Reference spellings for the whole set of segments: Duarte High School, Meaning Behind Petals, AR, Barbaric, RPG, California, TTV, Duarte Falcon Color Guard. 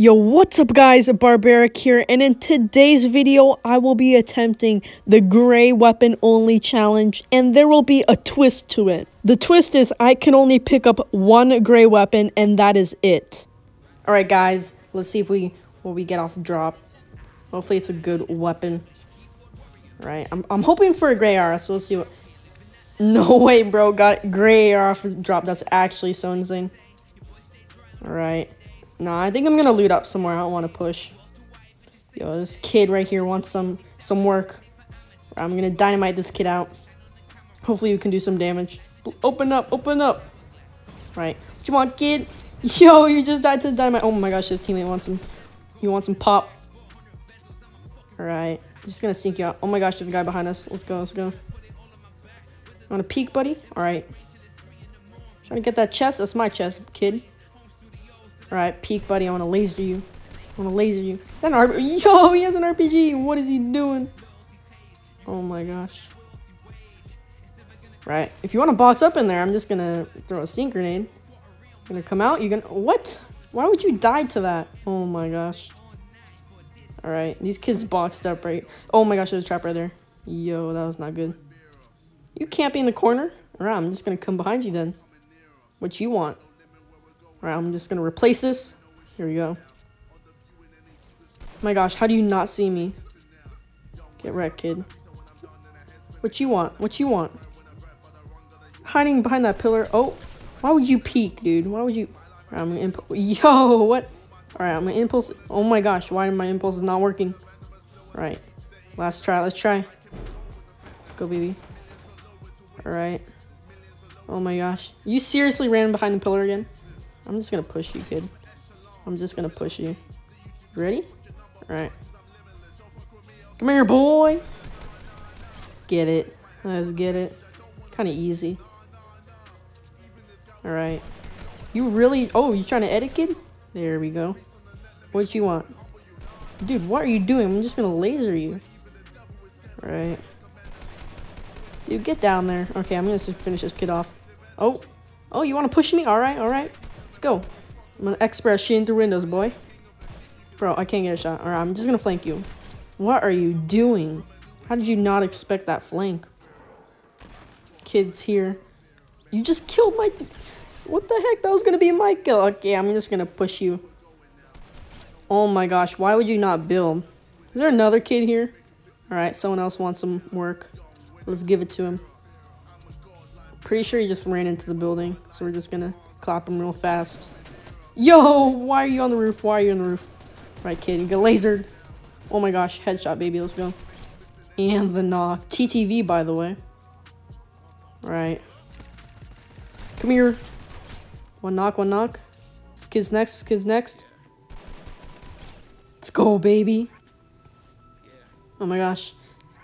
Yo, what's up guys, Barbaric here, and in today's video I will be attempting the gray weapon only challenge, and there will be a twist to it. The twist is I can only pick up one gray weapon and that is it. Alright guys, let's see if we get off drop. Hopefully it's a good weapon. Alright, I'm hoping for a gray AR, so let's see what... No way bro, got gray AR off drop, that's actually so insane. Alright. Nah, I think I'm gonna loot up somewhere. I don't want to push. Yo, this kid right here wants some work. I'm gonna dynamite this kid out. Hopefully we can do some damage. Open up, open up. Right. Come on, kid. Yo, you just died to the dynamite. Oh my gosh, his teammate wants some. You want some pop? Alright. Just gonna sneak you out. Oh my gosh, there's a guy behind us. Let's go, let's go. Wanna peek, buddy? Alright. Trying to get that chest. That's my chest, kid. Alright, peek, buddy. I want to laser you. I want to laser you. Is that an RPG? Yo, he has an RPG. What is he doing? Oh my gosh. Right. If you want to box up in there, I'm just going to throw a stink grenade. You're going to come out. You're going to... What? Why would you die to that? Oh my gosh. Alright. These kids boxed up right... Oh my gosh, there's a trap right there. Yo, that was not good. You can't be in the corner. Alright, I'm just going to come behind you then. What you want. Alright, I'm just gonna replace this. Here we go. My gosh, how do you not see me? Get wrecked, kid. What you want? What you want? Hiding behind that pillar. Oh, why would you peek, dude? Why would you... Right, I'm gonna impulse... Yo, what? Alright, I'm gonna impulse... Oh my gosh, why are my impulses not working? Alright, last try, let's try. Let's go, baby. Alright. Oh my gosh. You seriously ran behind the pillar again? I'm just gonna push you, kid. I'm just gonna push you. Ready? Alright. Come here, boy! Let's get it. Let's get it. Kinda easy. Alright. You really... Oh, you trying to edit, kid? There we go. What you want? Dude, what are you doing? I'm just gonna laser you. Alright. Dude, get down there. Okay, I'm gonna finish this kid off. Oh. Oh, you wanna push me? Alright, alright. Let's go. I'm an expert at shooting through windows, boy. Bro, I can't get a shot. Alright, I'm just gonna flank you. What are you doing? How did you not expect that flank? Kids here. You just killed my... What the heck? That was gonna be my kill. Okay, I'm just gonna push you. Oh my gosh, why would you not build? Is there another kid here? Alright, someone else wants some work. Let's give it to him. Pretty sure he just ran into the building, so we're just gonna... clap him real fast. Yo, why are you on the roof? Why are you on the roof? Right, kid, you get lasered. Oh my gosh, headshot, baby. Let's go. And the knock. TTV, by the way. Alright. Come here. One knock, one knock. This kid's next, this kid's next. Let's go, baby. Oh my gosh.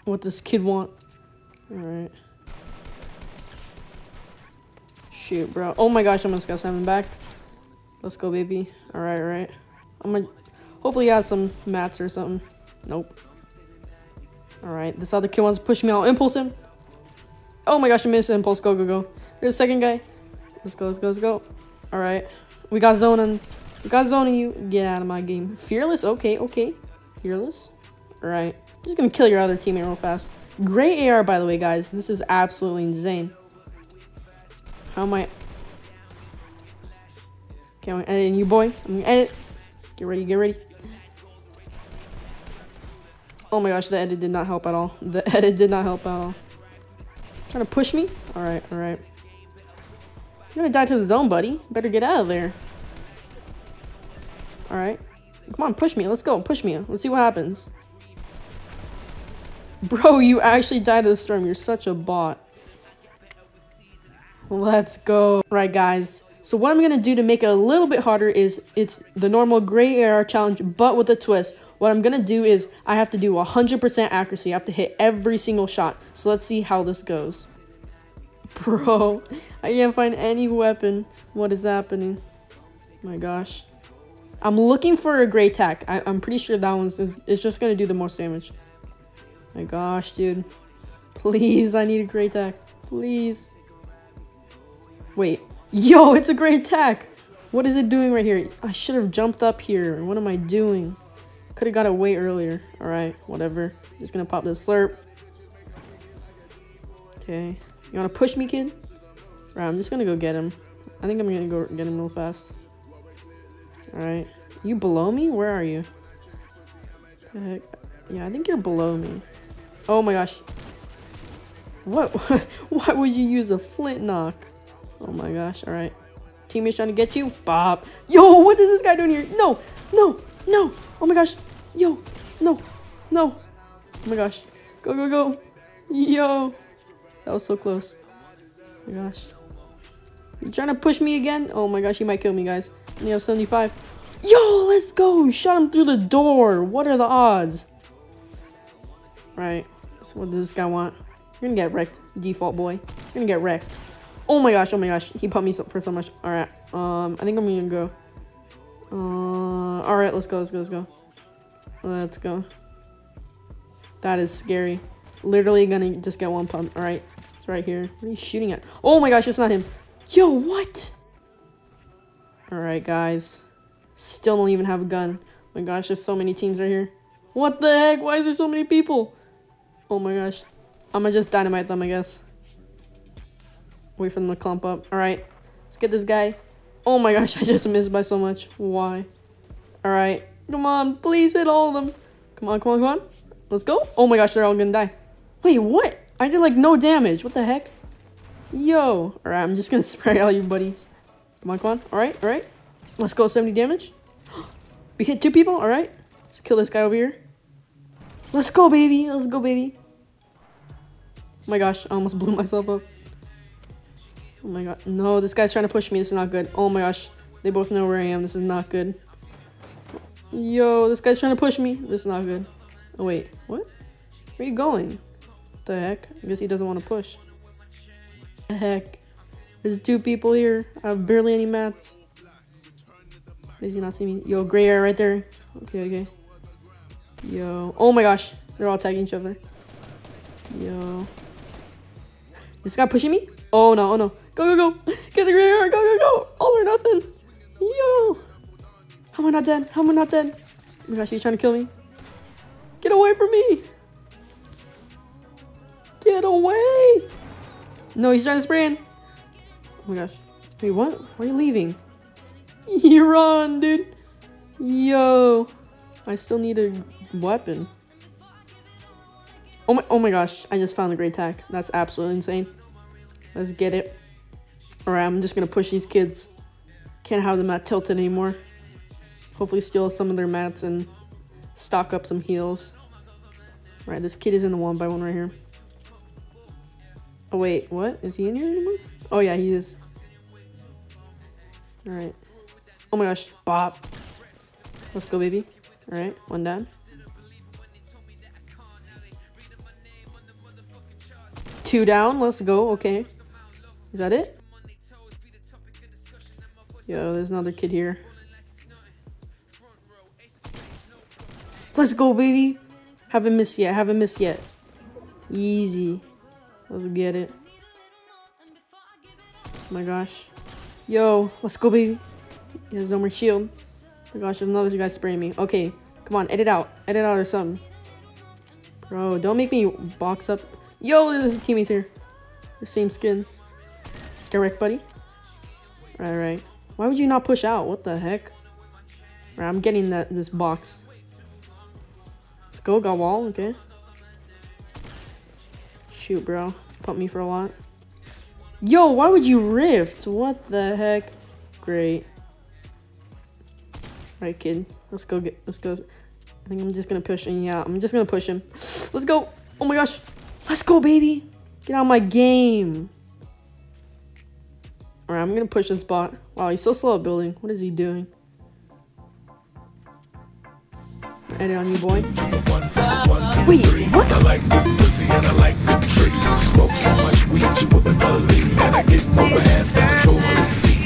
What does this kid want? Alright. Shoot, bro. Oh my gosh, I'm gonna discuss him back. Let's go, baby. Alright, alright. I'm gonna... Hopefully he has some mats or something. Nope. Alright, this other kid wants to push me. I'll impulse him. Oh my gosh, I missed an impulse. Go, go, go. There's a second guy. Let's go, let's go, let's go. Alright. We got zoning. We got zoning you. Get out of my game. Fearless? Okay, okay. Fearless. Alright. I'm just gonna kill your other teammate real fast. Gray AR, by the way, guys. This is absolutely insane. How am I? Okay, I'm gonna edit you, boy. I'm gonna edit. Get ready, get ready. Oh my gosh, the edit did not help at all. The edit did not help at all. Trying to push me? Alright, alright. You're gonna die to the zone, buddy. Better get out of there. Alright. Come on, push me. Let's go. Push me. Let's see what happens. Bro, you actually died to the storm. You're such a bot. Let's go. Right, guys. So what I'm going to do to make it a little bit harder is it's the normal gray AR challenge, but with a twist. What I'm going to do is I have to do 100% accuracy. I have to hit every single shot. So let's see how this goes. Bro, I can't find any weapon. What is happening? Oh my gosh. I'm looking for a gray tack. I'm pretty sure that one's it's just going to do the most damage. Oh my gosh, dude. Please, I need a gray tack. Please. Wait. Yo, it's a gray attack. What is it doing right here? I should have jumped up here. What am I doing? Could have got it way earlier. All right, whatever. Just gonna pop this slurp. Okay. You wanna push me, kid? All right, I'm just gonna go get him. I think I'm gonna go get him real fast. All right. You below me? Where are you? The heck? Yeah, I think you're below me. Oh my gosh. What? Why would you use a flint knock? Oh my gosh. All right. Teammate's trying to get you. Bop. Yo, what is this guy doing here? No, no, no. Oh my gosh. Yo, no, no. Oh my gosh. Go, go, go. Yo. That was so close. Oh my gosh. You trying to push me again? Oh my gosh. He might kill me, guys. And you have 75. Yo, let's go. Shot him through the door. What are the odds? Right. So what does this guy want? You're gonna get wrecked, default boy. You're gonna get wrecked. Oh my gosh, he pumped me for so much. All right, I think I'm gonna go. All right, let's go, let's go, let's go. Let's go. That is scary. Literally gonna just get one pump. All right, it's right here. What are you shooting at? Oh my gosh, it's not him. Yo, what? All right, guys. Still don't even have a gun. Oh my gosh, there's so many teams right here. What the heck? Why is there so many people? Oh my gosh. I'm gonna just dynamite them, I guess. Wait for them to clump up. All right, let's get this guy. Oh my gosh, I just missed by so much. Why? All right, come on, please hit all of them. Come on, come on, come on. Let's go. Oh my gosh, they're all gonna die. Wait, what? I did like no damage. What the heck? Yo. All right, I'm just gonna spray all you buddies. Come on, come on. All right, all right. Let's go, 70 damage. We hit two people, all right. Let's kill this guy over here. Let's go, baby. Let's go, baby. Oh my gosh, I almost blew myself up. Oh my god. No, this guy's trying to push me. This is not good. Oh my gosh. They both know where I am. This is not good. Yo, this guy's trying to push me. This is not good. Oh, wait. What? Where are you going? What the heck? I guess he doesn't want to push. What the heck? There's two people here. I have barely any mats. Does he not see me? Yo, gray hair right there. Okay, okay. Yo. Oh my gosh. They're all tagging each other. Yo. This guy pushing me? Oh no, oh no. Go, go, go. Get the green arrow. Go, go, go. All or nothing. Yo. How am I not dead? How am I not dead? Oh my gosh, he's trying to kill me. Get away from me. Get away. No, he's trying to spray in. Oh my gosh. Wait, what? Why are you leaving? You run, dude. Yo. I still need a weapon. Oh my gosh, I just found a great tack. That's absolutely insane. Let's get it. Alright, I'm just gonna push these kids. Can't have them at tilted anymore. Hopefully steal some of their mats and stock up some heals. Alright, this kid is in the 1x1 right here. Oh wait, what? Is he in here anymore? Oh yeah, he is. Alright. Oh my gosh, bop. Let's go, baby. Alright, one down. Two down, let's go. Okay, is that it? Yo, there's another kid here. Let's go, baby. Haven't missed yet, haven't missed yet. Easy, let's get it. Oh my gosh. Yo, let's go, baby. He has no more shield. Oh my gosh, another guy spraying me. Okay, come on, edit out or something. Bro, don't make me box up. Yo, there's teammates here. The same skin. Get wrecked, buddy. All right. Why would you not push out? What the heck? All right, I'm getting this box. Let's go, got wall, okay. Shoot, bro. Pump me for a lot. Yo, why would you rift? What the heck? Great. All right, kid. Let's go get, let's go. I think I'm just gonna push him. Yeah, I'm just gonna push him. Let's go. Oh my gosh. Let's go, baby. Get out of my game. All right, I'm going to push this bot. Wow, he's so slow at building. What is he doing? Edit on you, boy. Wait, what? I like good pussy and I like good trees. Smoke so much weed, you wouldn't believe. And I get more ass down the control.